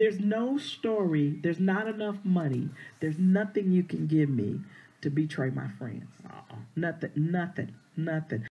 There's no story. There's not enough money. There's nothing you can give me to betray my friends. Nothing.